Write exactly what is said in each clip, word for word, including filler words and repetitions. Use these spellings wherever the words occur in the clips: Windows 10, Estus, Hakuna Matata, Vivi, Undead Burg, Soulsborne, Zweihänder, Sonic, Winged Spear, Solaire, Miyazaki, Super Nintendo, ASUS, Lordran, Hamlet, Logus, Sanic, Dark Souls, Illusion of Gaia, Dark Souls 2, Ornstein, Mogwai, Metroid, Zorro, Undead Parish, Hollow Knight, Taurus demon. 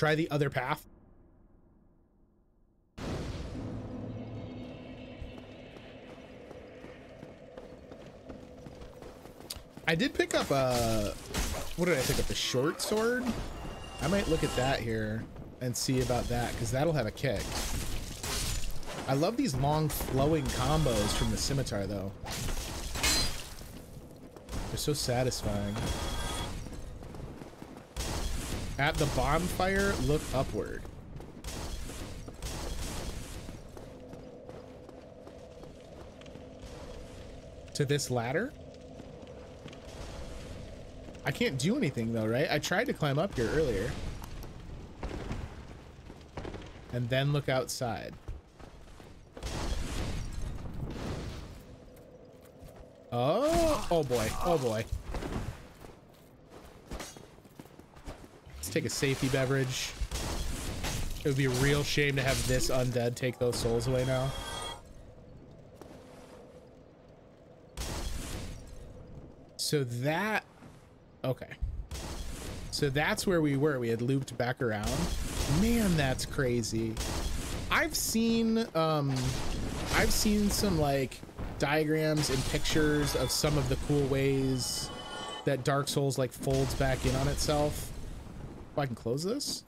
Try the other path. I did pick up a, what did I pick up? A short sword? I might look at that here and see about that, because that'll have a kick. I love these long flowing combos from the scimitar though. They're so satisfying. At the bonfire, look upward. To this ladder? I can't do anything though, right? I tried to climb up here earlier. And then look outside. Oh, oh boy, oh boy. Let's take a safety beverage. It would be a real shame to have this undead take those souls away now. So that, okay. So that's where we were. We had looped back around. Man, that's crazy. I've seen, um, I've seen some like diagrams and pictures of some of the cool ways that Dark Souls like folds back in on itself. Oh, I can close this?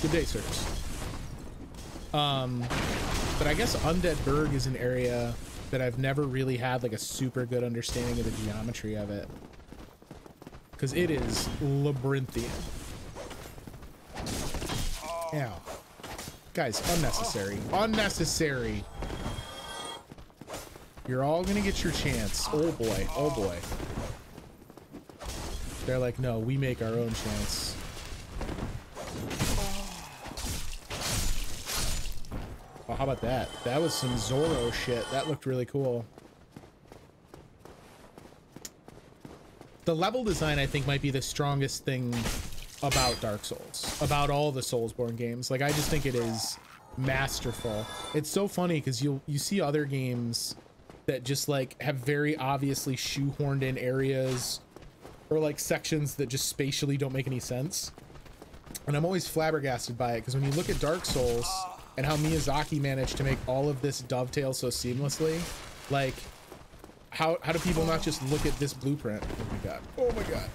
Good day, sirs. Um, but I guess Undead Burg is an area that I've never really had like a super good understanding of the geometry of it. Because it is labyrinthian. Ow. Guys, unnecessary. Unnecessary. You're all gonna get your chance. Oh boy, oh boy. They're like, no, we make our own chance. Well, how about that? That was some Zorro shit. That looked really cool. The level design, I think, might be the strongest thing about Dark Souls, about all the Soulsborne games. Like, I just think it is masterful. It's so funny because you you see other games that just like have very obviously shoehorned in areas or like sections that just spatially don't make any sense. And I'm always flabbergasted by it, because when you look at Dark Souls and how Miyazaki managed to make all of this dovetail so seamlessly, like how, how do people not just look at this blueprint? Oh my God, oh my God.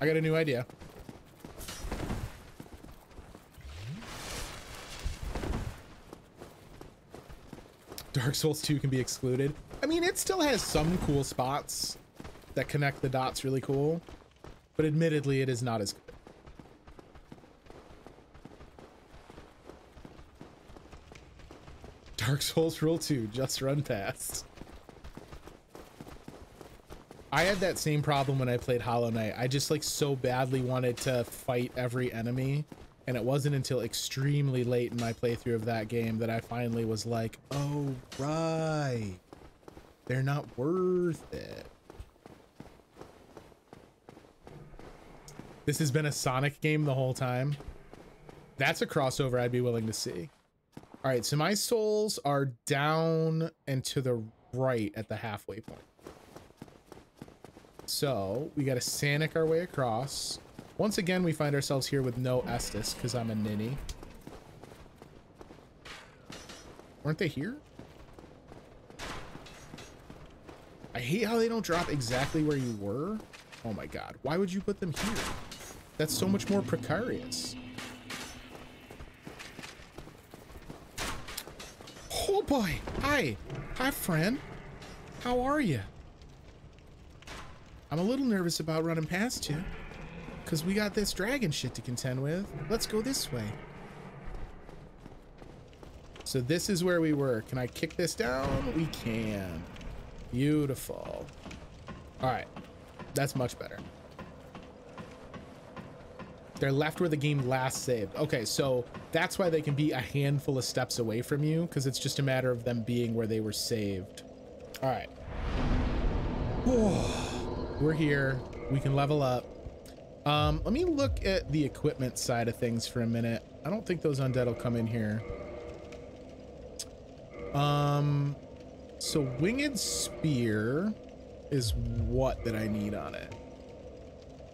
I got a new idea. Dark Souls two can be excluded. I mean, it still has some cool spots that connect the dots really cool, but admittedly it is not as good. Dark Souls Rule two, just run past. I had that same problem when I played Hollow Knight. I just like so badly wanted to fight every enemy. And it wasn't until extremely late in my playthrough of that game that I finally was like, oh, right. They're not worth it. This has been a Sonic game the whole time. That's a crossover I'd be willing to see. All right, so my souls are down and to the right at the halfway point. So we got to Sanic our way across. Once again, we find ourselves here with no Estus, because I'm a ninny. Weren't they here? I hate how they don't drop exactly where you were. Oh my God, why would you put them here? That's so much more precarious. Oh boy, hi, hi friend. How are you? I'm a little nervous about running past you, because we got this dragon shit to contend with. Let's go this way. So this is where we were. Can I kick this down? We can. Beautiful. All right. That's much better. They're left where the game last saved. Okay, so that's why they can be a handful of steps away from you, because it's just a matter of them being where they were saved. All right. Whoa. We're here. We can level up. Um, let me look at the equipment side of things for a minute. I don't think those undead will come in here. Um, so Winged Spear is what that I need on it.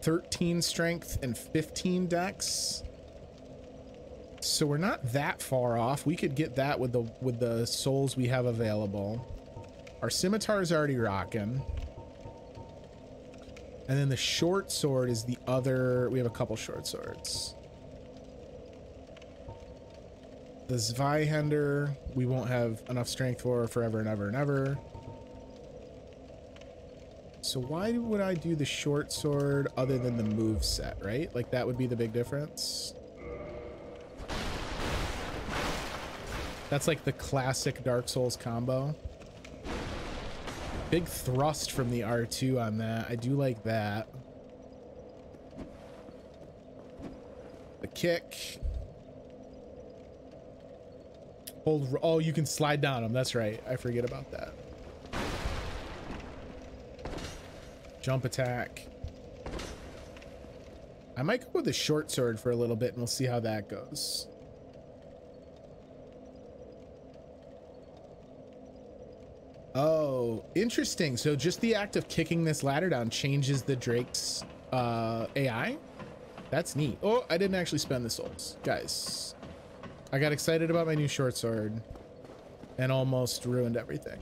thirteen strength and fifteen dex. So we're not that far off. We could get that with the with the souls we have available. Our scimitar is already rocking. And then the short sword is the other. We have a couple short swords. The Zweihänder, we won't have enough strength for forever and ever and ever. So why would I do the short sword other than the move set, right? Like that would be the big difference. That's like the classic Dark Souls combo. Big thrust from the R two on that. I do like that. The kick. Hold, oh, you can slide down them. That's right. I forget about that. Jump attack. I might go with the short sword for a little bit and we'll see how that goes. Oh, interesting. So just the act of kicking this ladder down changes the Drake's uh, A I. That's neat. Oh, I didn't actually spend the souls. Guys, I got excited about my new short sword and almost ruined everything.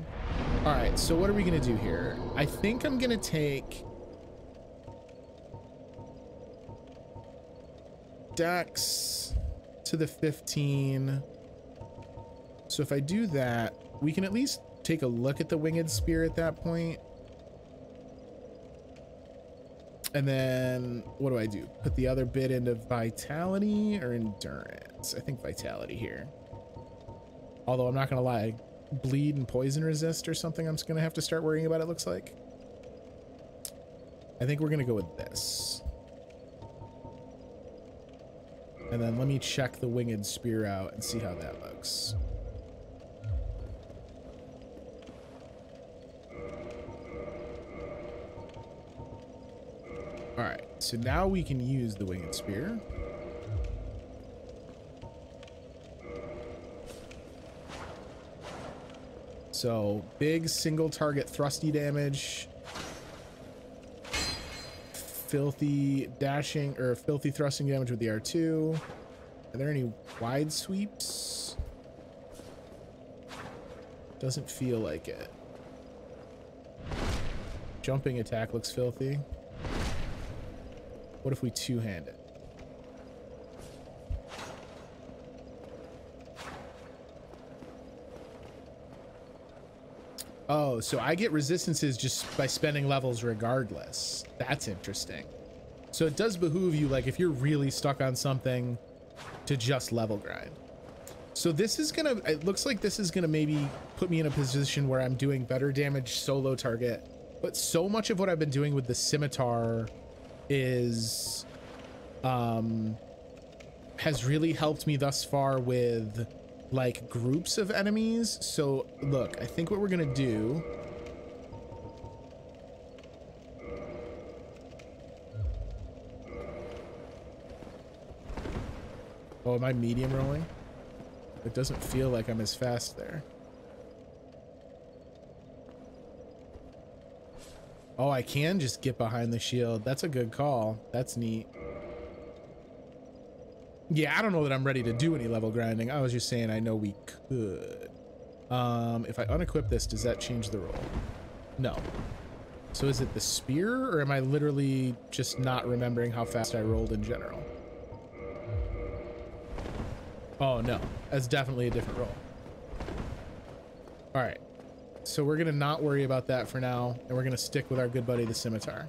All right, so what are we gonna do here? I think I'm gonna take Dex to the fifteen. So if I do that, we can at least take a look at the Winged Spear at that point. And then what do I do? Put the other bit into Vitality or Endurance? I think Vitality here. Although I'm not gonna lie, bleed and poison resist or something I'm just gonna have to start worrying about, it looks like. I think we're gonna go with this. And then let me check the Winged Spear out and see how that looks. All right, so now we can use the Winged Spear. So big single target thrusty damage, filthy dashing or filthy thrusting damage with the R two. Are there any wide sweeps? Doesn't feel like it. Jumping attack looks filthy. What if we two-hand it? Oh, so I get resistances just by spending levels regardless. That's interesting. So it does behoove you, like, if you're really stuck on something, to just level grind. So this is gonna, it looks like this is gonna maybe put me in a position where I'm doing better damage solo target, but so much of what I've been doing with the scimitar is, um, has really helped me thus far with like groups of enemies. So look, I think what we're gonna do oh am I medium rolling? It doesn't feel like I'm as fast there. Oh, I can just get behind the shield. That's a good call. That's neat. Yeah, I don't know that I'm ready to do any level grinding. I was just saying I know we could. Um, if I unequip this, does that change the roll? No. So is it the spear, or am I literally just not remembering how fast I rolled in general? Oh, no. That's definitely a different roll. All right. So we're going to not worry about that for now, and we're going to stick with our good buddy, the scimitar.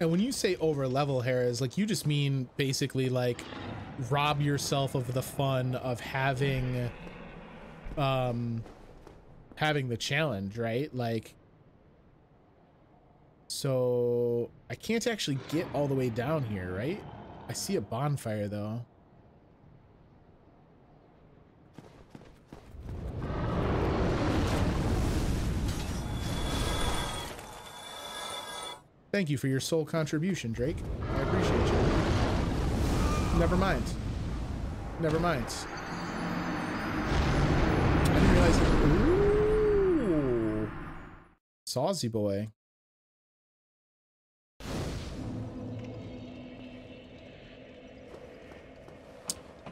And when you say over level, Harris, like you just mean basically like rob yourself of the fun of having, um, having the challenge, right? Like, so I can't actually get all the way down here, right? I see a bonfire though. Thank you for your soul contribution, Drake. I appreciate you. Never mind. Never mind. Saucy boy.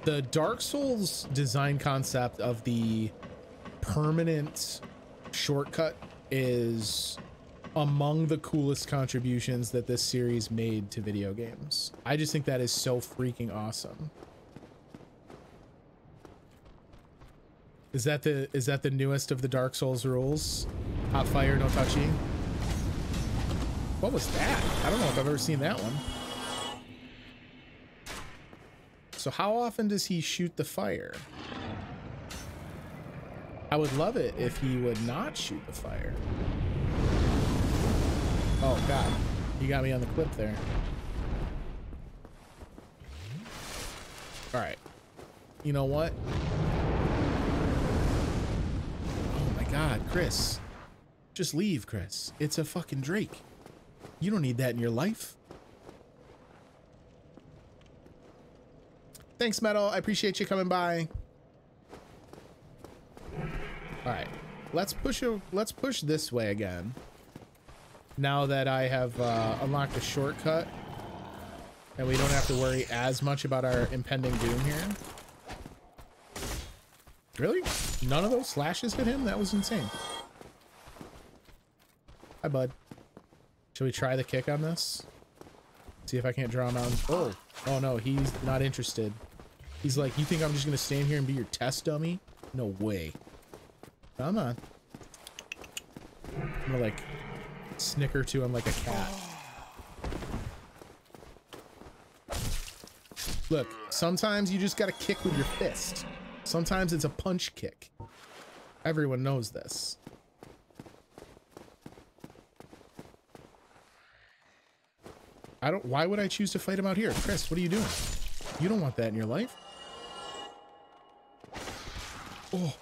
The Dark Souls design concept of the permanent shortcut is among the coolest contributions that this series made to video games. I just think that is so freaking awesome. Is that the is that the newest of the Dark Souls rules? Hot fire, no touchy. What was that? I don't know if I've ever seen that one. So how often does he shoot the fire? I would love it if he would not shoot the fire. Oh God, you got me on the clip there. All right, you know what? Oh my God, Chris, just leave, Chris. It's a fucking Drake. You don't need that in your life. Thanks, Metal. I appreciate you coming by. All right, let's push a, let's push this way again. Now that I have uh, unlocked a shortcut, and we don't have to worry as much about our impending doom here. Really? None of those slashes hit him? That was insane. Hi, bud. Should we try the kick on this? See if I can't draw him out. Oh, oh no, he's not interested. He's like, you think I'm just gonna stand here and be your test dummy? No way. Come on. I'm gonna like snicker to him like a cat. Look, sometimes you just gotta kick with your fist. Sometimes it's a punch kick. Everyone knows this. I don't, why would I choose to fight him out here? Chris, what are you doing? You don't want that in your life. Oh.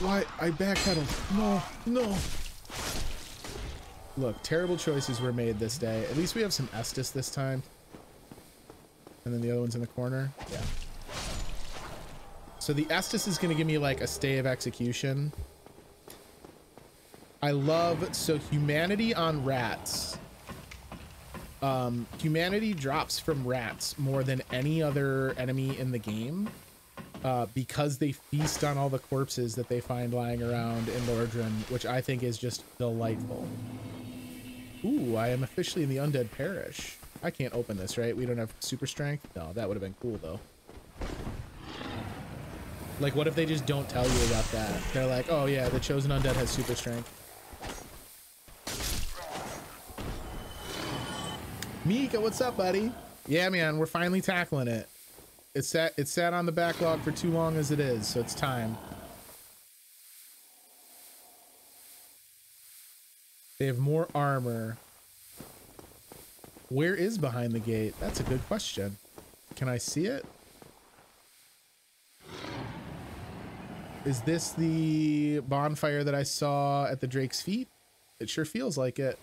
Why? I backpedaled. No, no. Look, terrible choices were made this day. At least we have some Estus this time. And then the other one's in the corner. Yeah. So the Estus is going to give me like a stay of execution. I love, so humanity on rats. Um, humanity drops from rats more than any other enemy in the game. Uh, because they feast on all the corpses that they find lying around in Lordran, which I think is just delightful. Ooh, I am officially in the Undead Parish. I can't open this, right? We don't have super strength? No, that would have been cool, though. Like, what if they just don't tell you about that? They're like, oh, yeah, the Chosen Undead has super strength. Mika, what's up, buddy? Yeah, man, we're finally tackling it. It sat, it sat on the backlog for too long as it is, so it's time. They have more armor. Where is behind the gate? That's a good question. Can I see it? Is this the bonfire that I saw at the Drake's feet? It sure feels like it.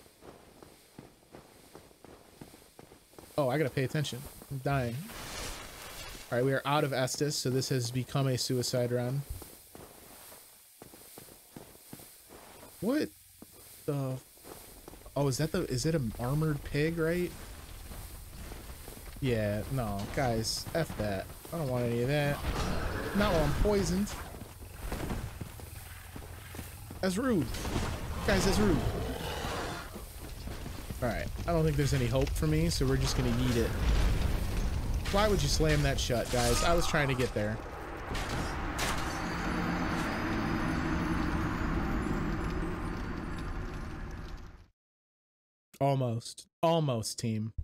Oh, I gotta pay attention. I'm dying. All right, we are out of Estus, so this has become a suicide run. What the? Oh, is that the? Is it an armored pig, right? Yeah, no, guys, F that. I don't want any of that. Not while I'm poisoned. That's rude. Guys, that's rude. All right, I don't think there's any hope for me, so we're just gonna yeet it. Why would you slam that shut, guys? I was trying to get there. Almost. Almost, team.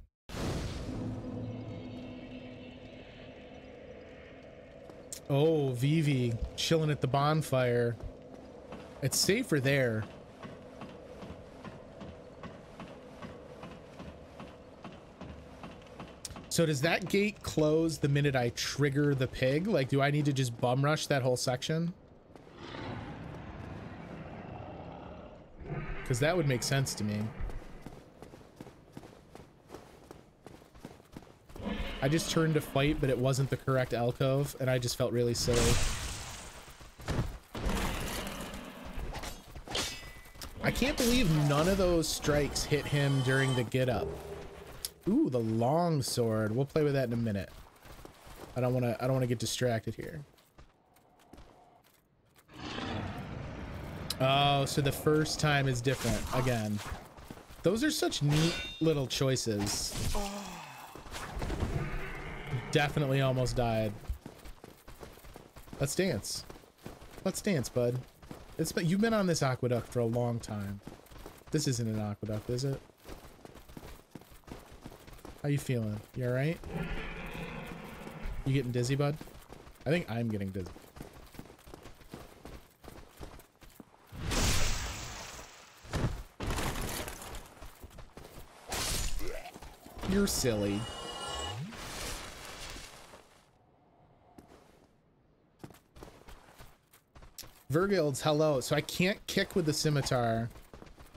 Oh, Vivi, chilling at the bonfire. It's safer there. So does that gate close the minute I trigger the pig? Like, do I need to just bum rush that whole section? Because that would make sense to me. I just turned to fight, but it wasn't the correct alcove, and I just felt really silly. I can't believe none of those strikes hit him during the get up. Ooh, the long sword. We'll play with that in a minute. I don't want to I don't want to get distracted here. Oh, so the first time is different again. Those are such neat little choices. Definitely almost died. Let's dance. Let's dance, bud. It's but you've been on this aqueduct for a long time. This isn't an aqueduct, is it? How you feeling? You all right? You getting dizzy, bud? I think I'm getting dizzy. You're silly. Vergilds, hello. So I can't kick with the scimitar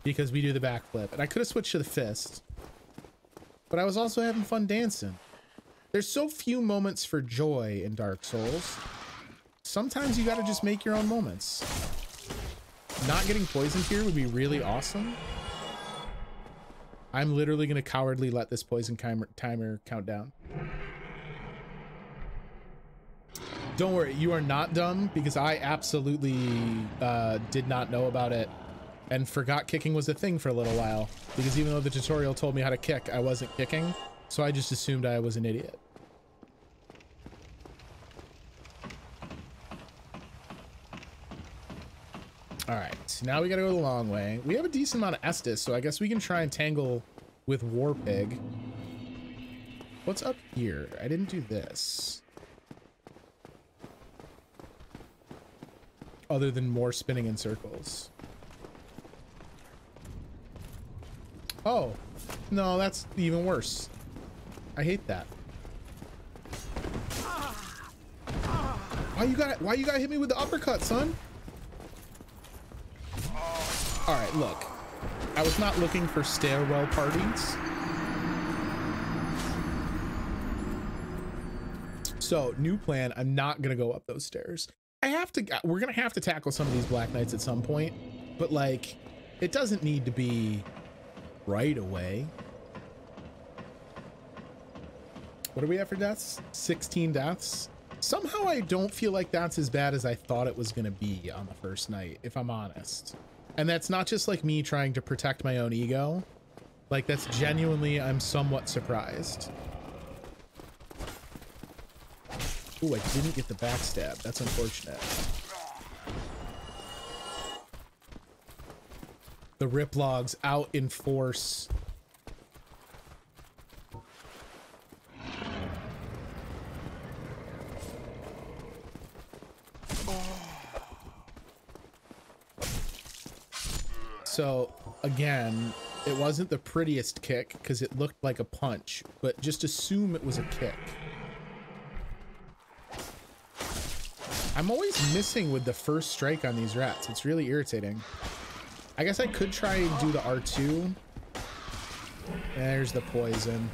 because we do the backflip. And I could have switched to the fist. But I was also having fun dancing. There's so few moments for joy in Dark Souls. Sometimes you gotta just make your own moments. Not getting poisoned here would be really awesome. I'm literally going to cowardly let this poison timer count down. Don't worry, you are not dumb, because I absolutely uh, did not know about it and forgot kicking was a thing for a little while, because even though the tutorial told me how to kick, I wasn't kicking, so I just assumed I was an idiot. All right, so now we gotta go the long way. We have a decent amount of Estus, so I guess we can try and tangle with Warpig. What's up here? I didn't do this. Other than more spinning in circles. Oh, no, that's even worse. I hate that. Why you gotta, why you gotta hit me with the uppercut, son? All right, look, I was not looking for stairwell parties. So new plan, I'm not gonna go up those stairs. I have to, we're gonna have to tackle some of these Black Knights at some point, but like, it doesn't need to be right away. What do we have for deaths? sixteen deaths. Somehow I don't feel like that's as bad as I thought it was gonna be on the first night, if I'm honest. And that's not just like me trying to protect my own ego. Like that's genuinely, I'm somewhat surprised. Ooh, I didn't get the backstab. That's unfortunate. The rip logs out in force. So again, it wasn't the prettiest kick because it looked like a punch, but just assume it was a kick. I'm always missing with the first strike on these rats. It's really irritating. I guess I could try and do the R two. There's the poison.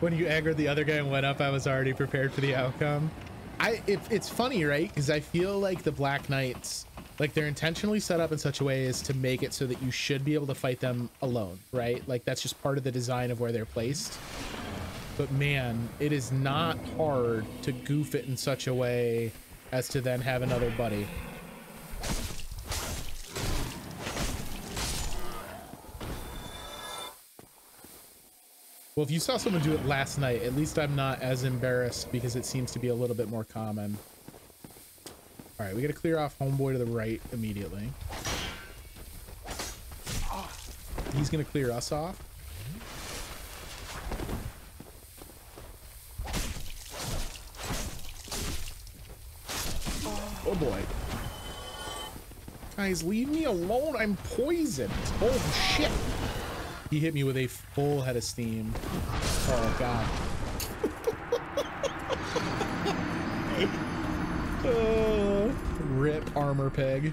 When you aggroed the other guy and went up, I was already prepared for the outcome. I it, it's funny, right? Because I feel like the Black Knights, like they're intentionally set up in such a way as to make it so that you should be able to fight them alone, right? Like that's just part of the design of where they're placed. But man, it is not hard to goof it in such a way as to then have another buddy. Well, if you saw someone do it last night, at least I'm not as embarrassed because it seems to be a little bit more common. All right, we got to clear off homeboy to the right immediately. He's going to clear us off. Oh boy. Guys, leave me alone. I'm poisoned. Oh shit. He hit me with a full head of steam. Oh, God. Oh, rip armor peg.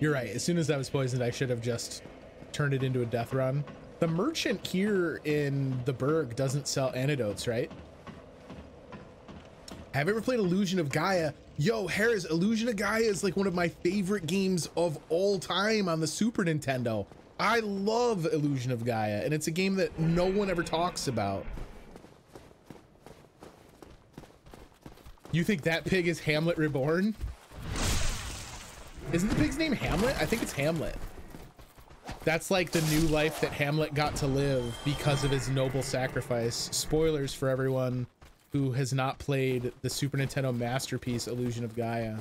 You're right. As soon as I was poisoned, I should have just turned it into a death run. The merchant here in the Burg doesn't sell antidotes, right? Have you ever played Illusion of Gaia? Yo, Harris, Illusion of Gaia is like one of my favorite games of all time on the Super Nintendo. I love Illusion of Gaia, and it's a game that no one ever talks about. You think that pig is Hamlet Reborn? Isn't the pig's name Hamlet? I think it's Hamlet. That's like the new life that Hamlet got to live because of his noble sacrifice. Spoilers for everyone who has not played the Super Nintendo masterpiece Illusion of Gaia.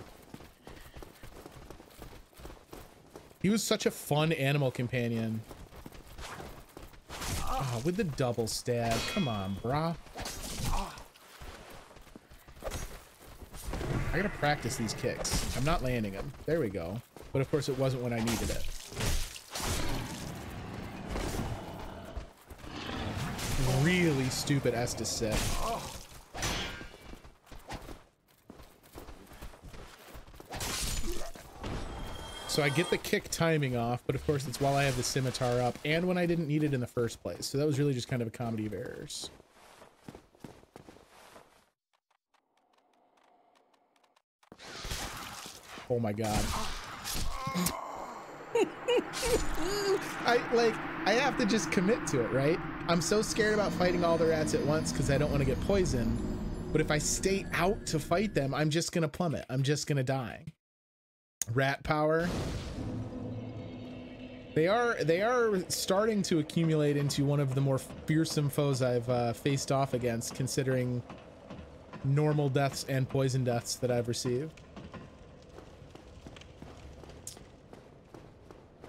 He was such a fun animal companion. Oh, with the double stab. Come on, brah. I gotta practice these kicks. I'm not landing them. There we go. But of course it wasn't when I needed it. Really stupid Estus set. So I get the kick timing off, but of course it's while I have the scimitar up and when I didn't need it in the first place. So that was really just kind of a comedy of errors. Oh my God. I like, I have to just commit to it, right? I'm so scared about fighting all the rats at once because I don't want to get poisoned. But if I stay out to fight them, I'm just going to plummet. I'm just going to die. Rat power. They are, they are starting to accumulate into one of the more fearsome foes I've uh, faced off against, considering normal deaths and poison deaths that I've received.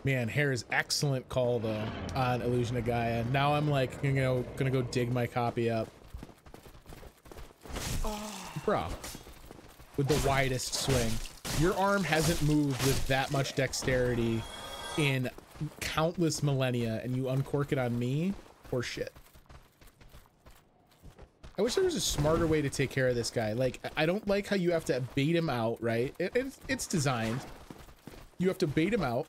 Man, Hare's excellent call though on Illusion of Gaia. Now I'm like, you know, gonna go dig my copy up. Oh. Bro, with the widest swing. Your arm hasn't moved with that much dexterity in countless millennia, and you uncork it on me? Poor shit. I wish there was a smarter way to take care of this guy. Like, I don't like how you have to bait him out, right? It, it's, it's designed. You have to bait him out.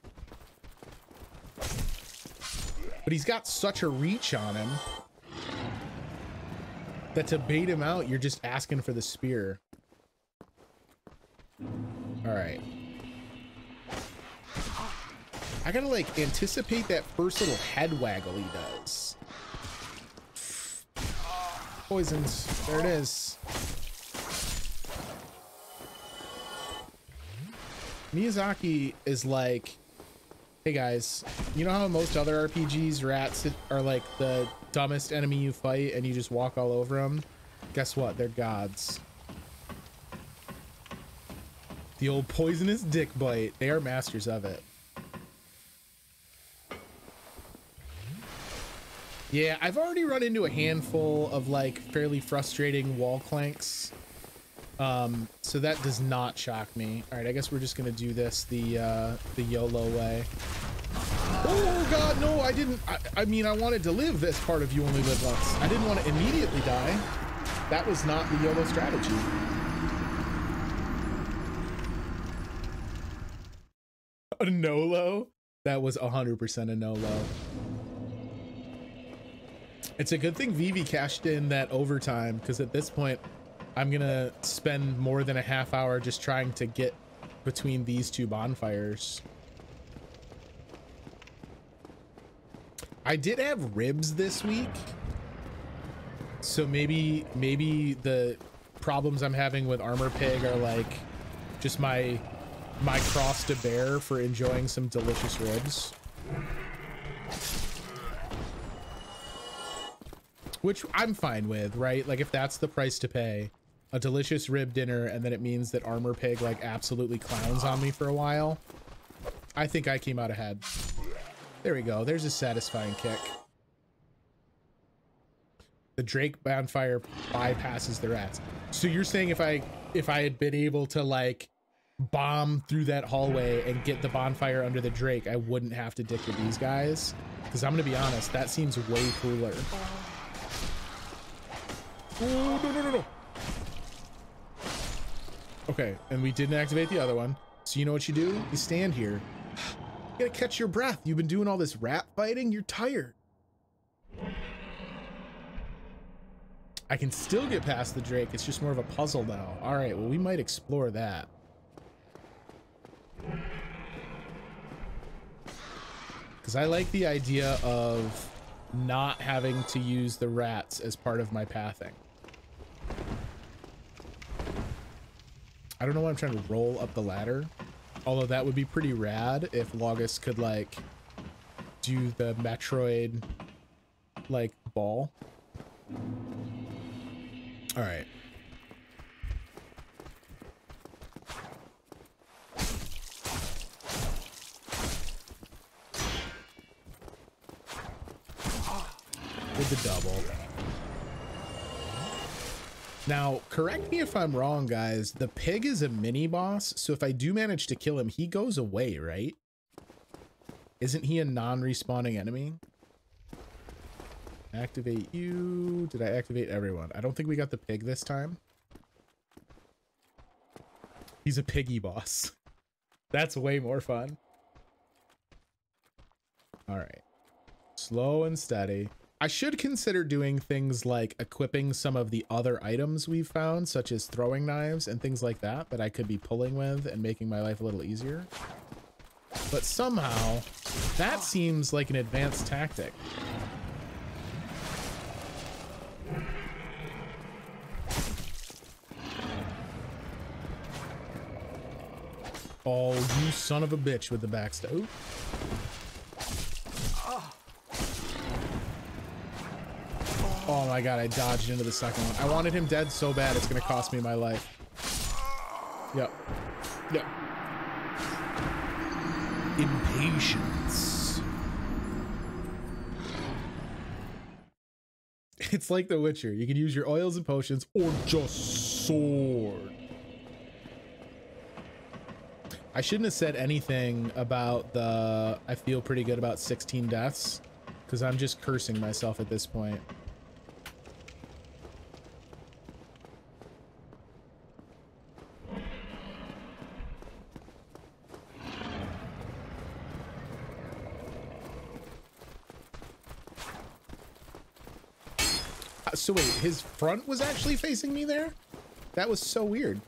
But he's got such a reach on him that to bait him out, you're just asking for the spear. All right. I gotta like anticipate that first little head waggle he does. Poisons. There it is. Miyazaki is like, hey guys, you know how most other R P Gs, rats are like the dumbest enemy you fight and you just walk all over them? Guess what? They're gods. The old poisonous dick bite. They are masters of it. Yeah, I've already run into a handful of like fairly frustrating wall clanks. Um, so that does not shock me. All right, I guess we're just gonna do this the uh, the YOLO way. Oh God, no! I didn't. I, I mean, I wanted to live this part of You Only Live Once. I didn't want to immediately die. That was not the YOLO strategy. A no-lo? That was one hundred percent a no-lo. It's a good thing Vivi cashed in that overtime, because at this point, I'm gonna spend more than a half hour just trying to get between these two bonfires. I did have ribs this week, so maybe maybe the problems I'm having with Armor Pig are like just my my cross to bear for enjoying some delicious ribs. Which I'm fine with, right? Like if that's the price to pay. A delicious rib dinner, and then it means that Armor Pig like absolutely clowns on me for a while. I think I came out ahead. There we go. There's a satisfying kick. The Drake bonfire bypasses the rats. So you're saying if I if I had been able to like bomb through that hallway and get the bonfire under the Drake, I wouldn't have to dick with these guys? Because I'm gonna be honest, that seems way cooler. Oh no no no no. Okay, and we didn't activate the other one. So you know what you do? You stand here. You gotta catch your breath. You've been doing all this rat fighting. You're tired. I can still get past the Drake. It's just more of a puzzle now. All right, well, we might explore that. Because I like the idea of not having to use the rats as part of my pathing. I don't know why I'm trying to roll up the ladder. Although that would be pretty rad if Logos could, like, do the Metroid, like, ball. All right. With the double. Now, correct me if I'm wrong, guys. The pig is a mini boss, so if I do manage to kill him, he goes away, right? Isn't he a non-respawning enemy? Activate you. Did I activate everyone? I don't think we got the pig this time. He's a piggy boss. That's way more fun. All right. Slow and steady. I should consider doing things like equipping some of the other items we've found, such as throwing knives and things like that, that I could be pulling with and making my life a little easier. But somehow, that seems like an advanced tactic. Oh, you son of a bitch with the backstab. Oh my god, I dodged into the second one. I wanted him dead so bad, it's gonna cost me my life. Yep. Yep. Impatience. It's like The Witcher. You can use your oils and potions, or just sword. I shouldn't have said anything about the... I feel pretty good about sixteen deaths, because I'm just cursing myself at this point. So wait, his front was actually facing me there? That was so weird.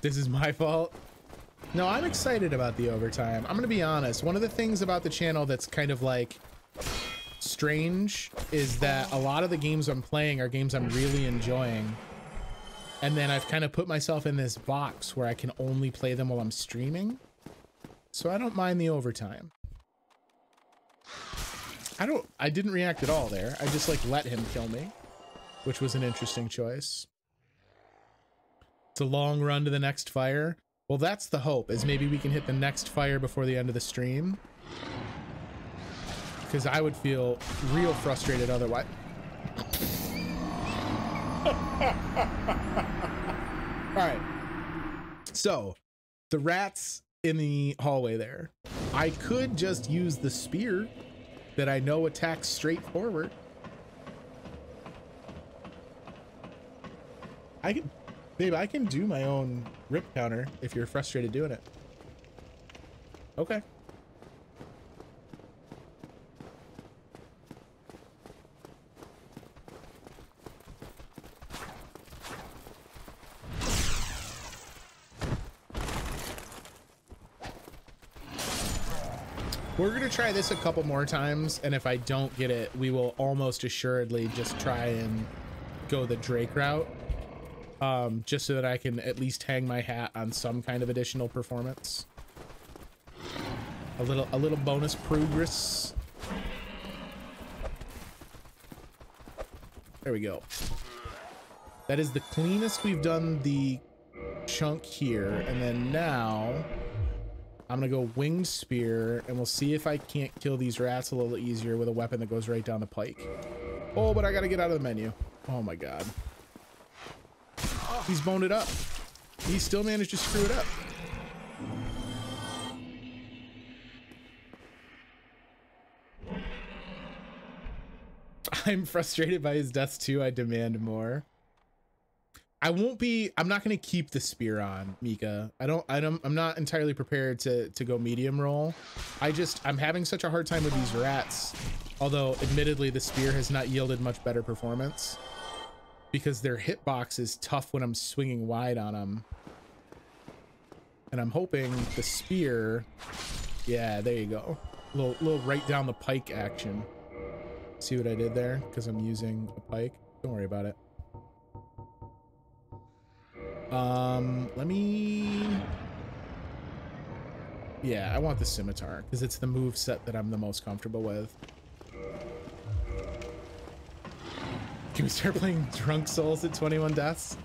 This is my fault. No, I'm excited about the overtime. I'm gonna be honest. One of the things about the channel that's kind of like strange is that a lot of the games I'm playing are games I'm really enjoying. And then I've kind of put myself in this box where I can only play them while I'm streaming. So I don't mind the overtime. I don't, I didn't react at all there. I just like let him kill me, which was an interesting choice. It's a long run to the next fire. Well, that's the hope, is maybe we can hit the next fire before the end of the stream. Because I would feel real frustrated otherwise. Alright, so the rats in the hallway there. I could just use the spear that I know attacks straight forward. I can, babe, I can do my own rip counter if you're frustrated doing it. Okay. We're gonna try this a couple more times, and if I don't get it, we will almost assuredly just try and go the Drake route, um, just so that I can at least hang my hat on some kind of additional performance. A little, a little bonus progress. There we go. That is the cleanest we've done the chunk here, and then now. I'm gonna go Winged Spear, and we'll see if I can't kill these rats a little easier with a weapon that goes right down the pike. Oh, but I gotta get out of the menu. Oh my god. He's boned it up. He still managed to screw it up. I'm frustrated by his death too. I demand more. I won't be, I'm not going to keep the spear on, Mika. I don't, I don't, I'm not entirely prepared to, to go medium roll. I just, I'm having such a hard time with these rats. Although, admittedly, the spear has not yielded much better performance because their hitbox is tough when I'm swinging wide on them. And I'm hoping the spear, yeah, there you go. A little, little right down the pike action. See what I did there? Because I'm using a pike. Don't worry about it. Um, let me... Yeah, I want the scimitar because it's the move set that I'm the most comfortable with. Can we start playing Drunk Souls at twenty-one deaths?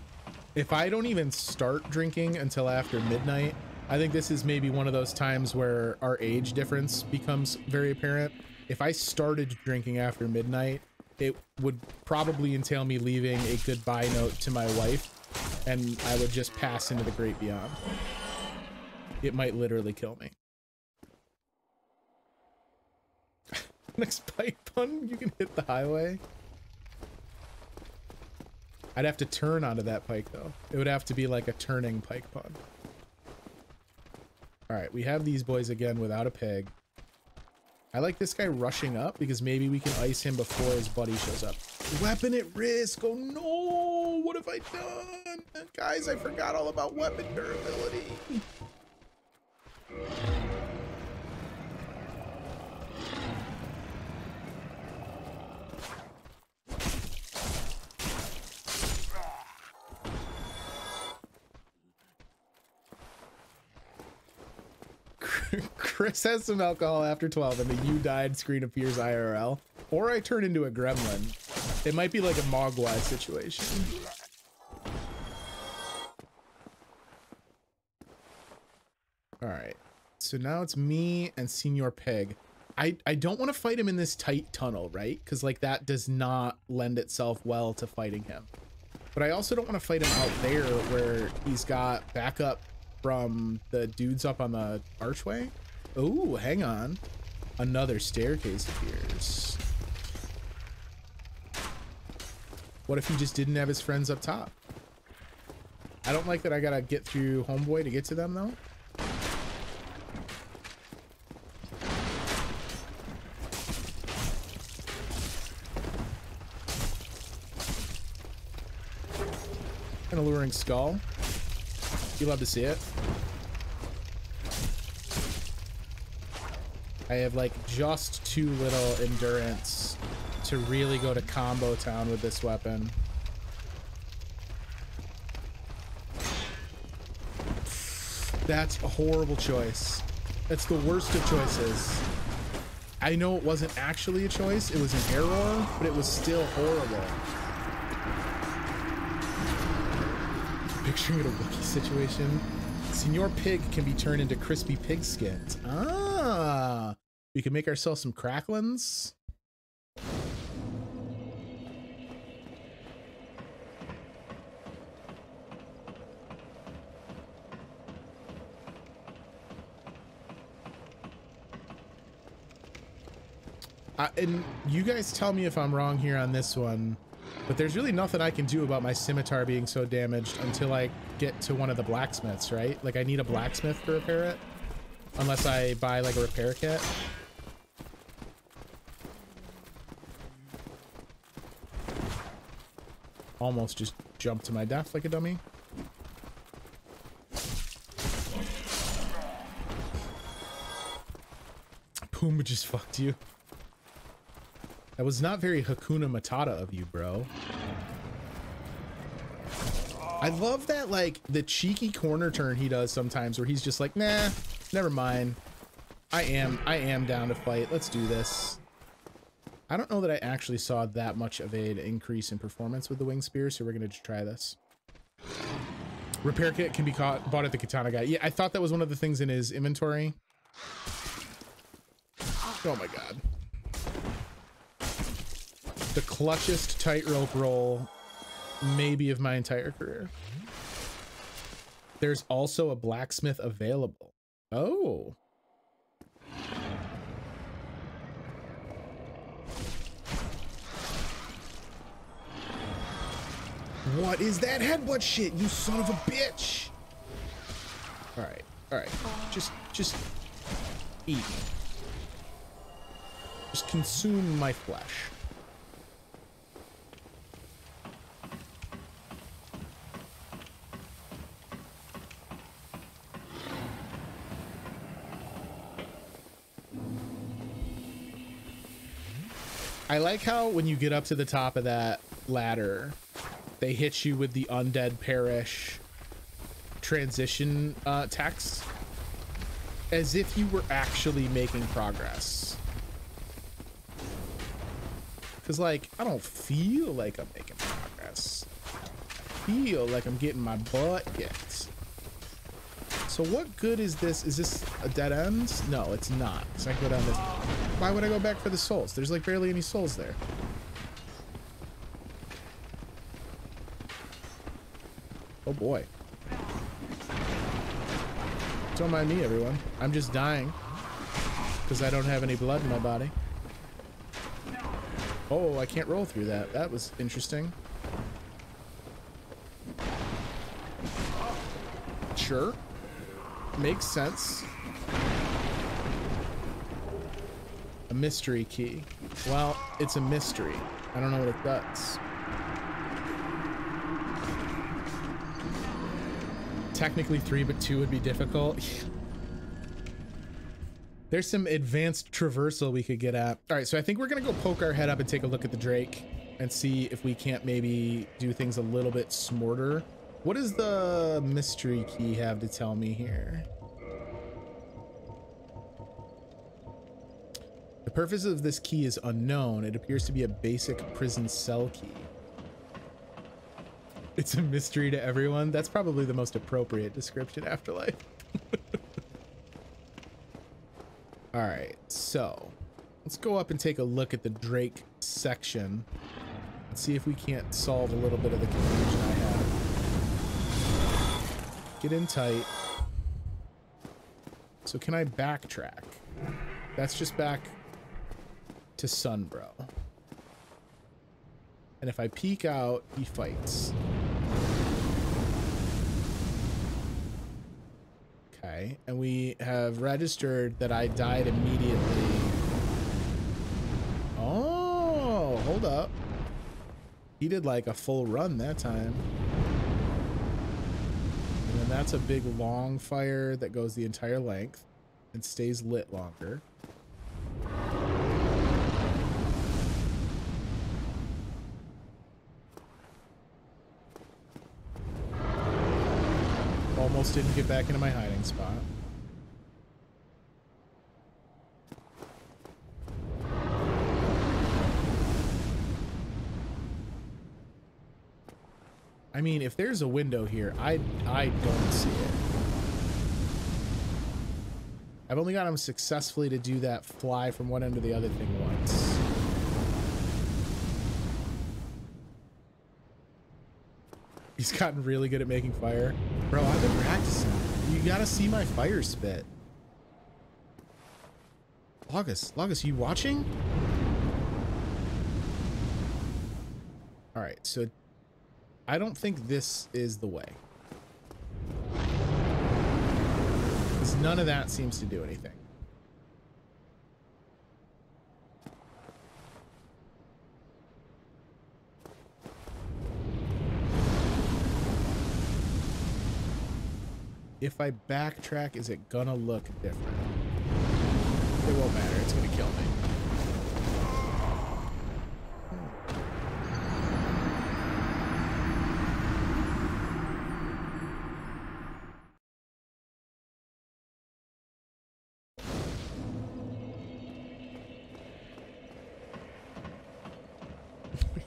If I don't even start drinking until after midnight, I think this is maybe one of those times where our age difference becomes very apparent. If I started drinking after midnight, it would probably entail me leaving a goodbye note to my wife, and I would just pass into the great beyond. It might literally kill me. Next pipe button, you can hit the highway. I'd have to turn onto that pike, though. It would have to be like a turning pike pun. All right, we have these boys again without a peg. I like this guy rushing up because maybe we can ice him before his buddy shows up. Weapon at risk. Oh, no. What have I done? Guys, I forgot all about weapon durability. Chris has some alcohol after twelve and the you died screen appears I R L. Or I turn into a gremlin. It might be like a Mogwai situation. Alright. So now it's me and Senior Peg. I, I don't want to fight him in this tight tunnel, right? Because like that does not lend itself well to fighting him. But I also don't want to fight him out there where he's got backup from the dudes up on the archway. Oh, hang on. Another staircase appears. What if he just didn't have his friends up top? I don't like that I gotta get through homeboy to get to them though. An alluring skull. You love to see it. I have like just too little endurance to really go to combo town with this weapon. That's a horrible choice. That's the worst of choices. I know it wasn't actually a choice. It was an error, but it was still horrible. Picturing it a wiki situation. Senor Pig can be turned into crispy pig skins. Ah, we can make ourselves some cracklins. Uh, and you guys tell me if I'm wrong here on this one, but there's really nothing I can do about my scimitar being so damaged until I get to one of the blacksmiths, right? Like I need a blacksmith to repair it. Unless I buy like a repair kit. Almost just jumped to my death like a dummy. Boom, just fucked you. That was not very Hakuna Matata of you, bro. I love that, like, the cheeky corner turn he does sometimes where he's just like, nah. Never mind. I am I am down to fight. Let's do this. I don't know that I actually saw that much of an increase in performance with the wing spear, so we're gonna just try this. Repair kit can be caught, bought at the katana guy. Yeah, I thought that was one of the things in his inventory. Oh my god. The clutchest tightrope roll maybe of my entire career. There's also a blacksmith available. Oh. What is that headbutt shit, you son of a bitch? All right, all right, just, just eat. Just consume my flesh. I like how when you get up to the top of that ladder, they hit you with the Undead Parish transition uh, text, as if you were actually making progress. Because, like, I don't feel like I'm making progress. I feel like I'm getting my butt kicked. So what good is this? Is this a dead end? No, it's not. It's not good on this. Why would I go back for the souls? There's like barely any souls there. Oh boy. Don't mind me, everyone. I'm just dying because I don't have any blood in my body. Oh, I can't roll through that. That was interesting. Sure. Makes sense. A mystery key. Well, it's a mystery. I don't know what it does. Technically three, but two would be difficult. There's some advanced traversal we could get at. All right, so I think we're gonna go poke our head up and take a look at the Drake and see if we can't maybe do things a little bit smarter. What does the mystery key have to tell me here? The purpose of this key is unknown. It appears to be a basic prison cell key. It's a mystery to everyone. That's probably the most appropriate description, Afterlife. All right, so let's go up and take a look at the Drake section and see if we can't solve a little bit of the confusion I have. Get in tight. So can I backtrack? That's just back to Sunbro. And if I peek out, he fights. Okay, and we have registered that I died immediately. Oh, hold up. He did like a full run that time. And then that's a big long fire that goes the entire length and stays lit longer. Almost didn't get back into my hiding spot. I mean, if there's a window here, I I don't see it. I've only got him successfully to do that fly from one end to the other thing once. He's gotten really good at making fire. Bro, I've been practicing. You gotta see my fire spit. Logus, Logus, you watching? All right, so I don't think this is the way. Because none of that seems to do anything. If I backtrack, is it gonna look different? It won't matter, it's gonna kill me.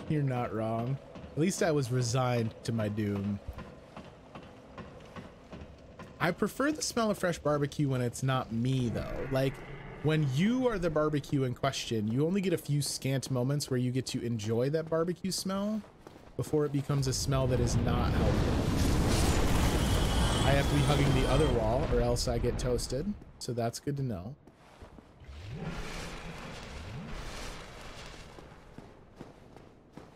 You're not wrong. At least I was resigned to my doom. I prefer the smell of fresh barbecue when it's not me, though. Like, when you are the barbecue in question, you only get a few scant moments where you get to enjoy that barbecue smell before it becomes a smell that is not helpful. I have to be hugging the other wall or else I get toasted, so that's good to know.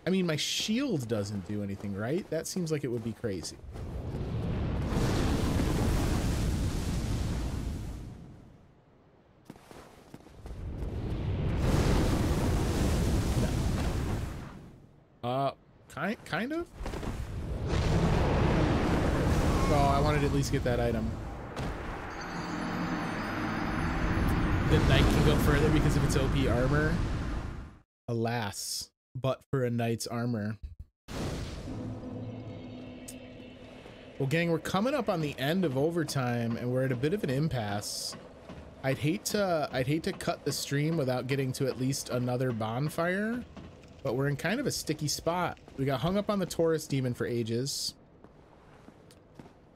I mean, my shield doesn't do anything, right? That seems like it would be crazy. No. Uh, kind, kind of? Oh, I wanted to at least get that item. The knight can go further because of its O P armor. Alas, but for a knight's armor. Well, gang, we're coming up on the end of overtime and we're at a bit of an impasse. I'd hate to, I'd hate to cut the stream without getting to at least another bonfire, but we're in kind of a sticky spot. We got hung up on the Taurus demon for ages.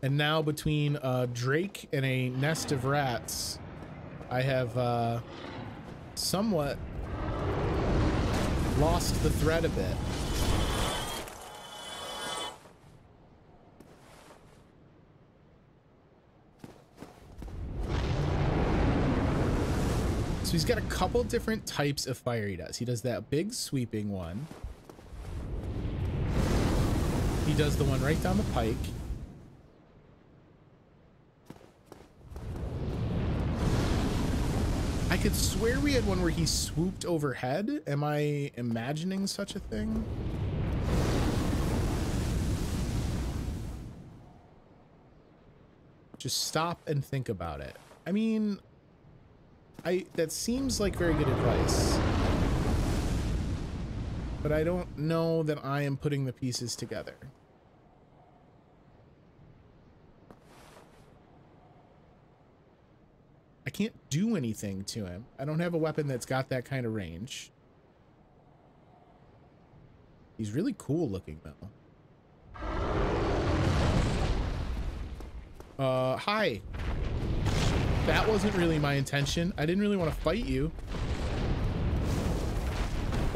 And now between uh, Drake and a nest of rats, I have uh, somewhat lost the thread a bit. So he's got a couple different types of fire he does. He does that big sweeping one. He does the one right down the pike. I could swear we had one where he swooped overhead. Am I imagining such a thing? Just stop and think about it. I mean, I that seems like very good advice, but I don't know that I am putting the pieces together. I can't do anything to him. I don't have a weapon that's got that kind of range. He's really cool looking though. Uh, hi. That wasn't really my intention. I didn't really want to fight you.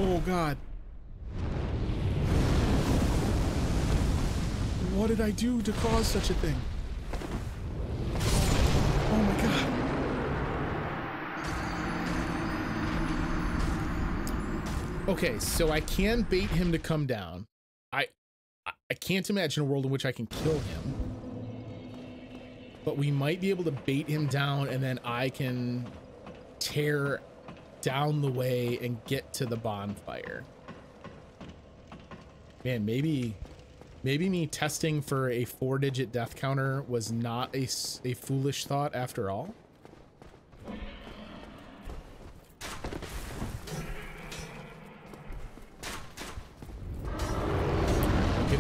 Oh God. What did I do to cause such a thing? Oh my God. Okay, so I can bait him to come down. I I can't imagine a world in which I can kill him. But we might be able to bait him down and then I can tear down the way and get to the bonfire. Man, maybe maybe me testing for a four-digit death counter was not a, a foolish thought after all.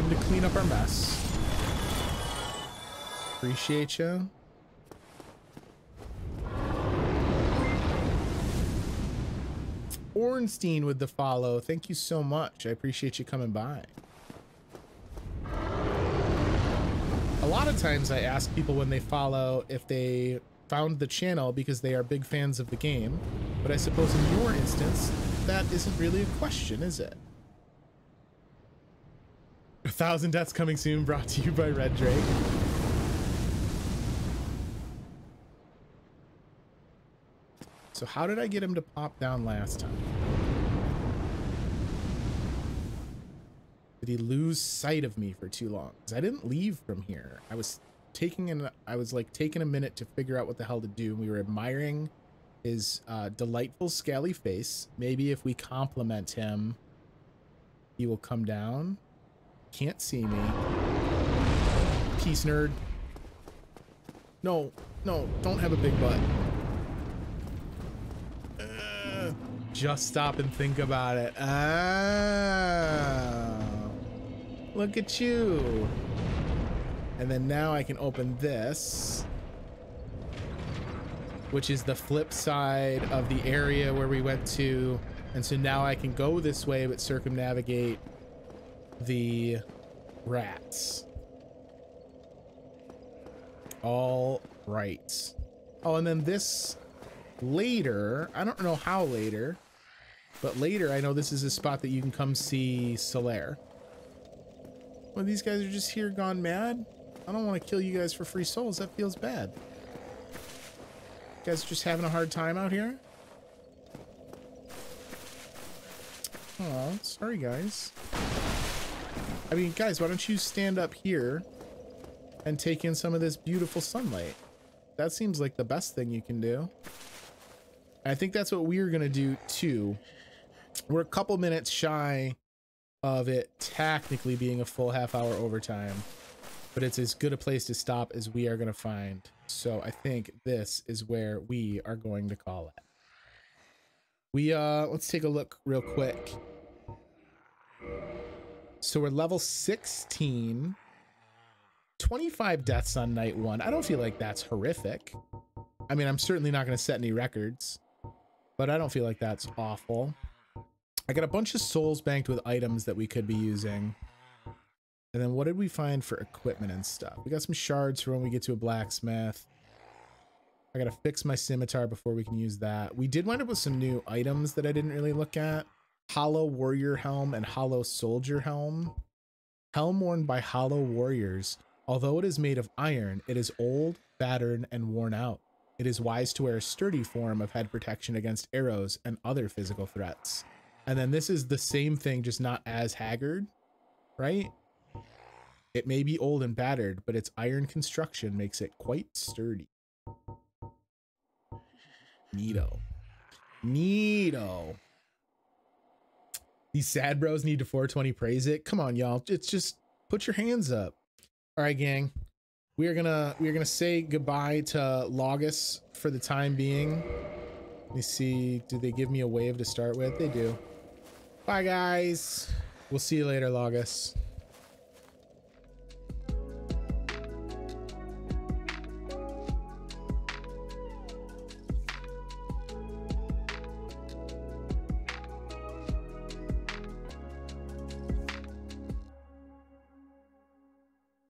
To clean up our mess. Appreciate you. Ornstein with the follow. Thank you so much. I appreciate you coming by. A lot of times I ask people when they follow if they found the channel because they are big fans of the game. But I suppose in your instance, that isn't really a question, is it? A thousand deaths coming soon, brought to you by Red Drake. So how did I get him to pop down last time? Did he lose sight of me for too long? Because I didn't leave from here. I was taking an, I was like taking a minute to figure out what the hell to do. We were admiring his uh, delightful scally face. Maybe if we compliment him, he will come down. Can't see me. Peace, nerd. No, no, don't have a big butt. Uh, just stop and think about it. Ah, look at you. And then now I can open this, which is the flip side of the area where we went to. And so now I can go this way, but circumnavigate the rats. All right. Oh, and then this later, I don't know how later, but later I know this is a spot that you can come see Solaire. Well, these guys are just here gone mad. I don't want to kill you guys for free souls. That feels bad. You guys are just having a hard time out here. Oh, Aw, sorry guys. I mean, guys, why don't you stand up here and take in some of this beautiful sunlight? That seems like the best thing you can do. I think that's what we're gonna do too. We're a couple minutes shy of it technically being a full half hour overtime, but it's as good a place to stop as we are gonna find. So I think this is where we are going to call it. We, uh, let's take a look real quick. So we're level sixteen, twenty-five deaths on night one. I don't feel like that's horrific. I mean, I'm certainly not going to set any records, but I don't feel like that's awful. I got a bunch of souls banked with items that we could be using. And then what did we find for equipment and stuff? We got some shards for when we get to a blacksmith. I got to fix my scimitar before we can use that. We did wind up with some new items that I didn't really look at. Hollow warrior helm and hollow soldier helm. Helm worn by hollow warriors. Although it is made of iron, it is old, battered, and worn out. It is wise to wear a sturdy form of head protection against arrows and other physical threats. And then this is the same thing, just not as haggard, right? It may be old and battered, but its iron construction makes it quite sturdy. Neato. Neato. These sad bros need to four twenty praise it. Come on, y'all. It's just put your hands up. All right, gang. We are gonna we are gonna say goodbye to Logus for the time being. Let me see. Do they give me a wave to start with? They do. Bye, guys. We'll see you later, Logus.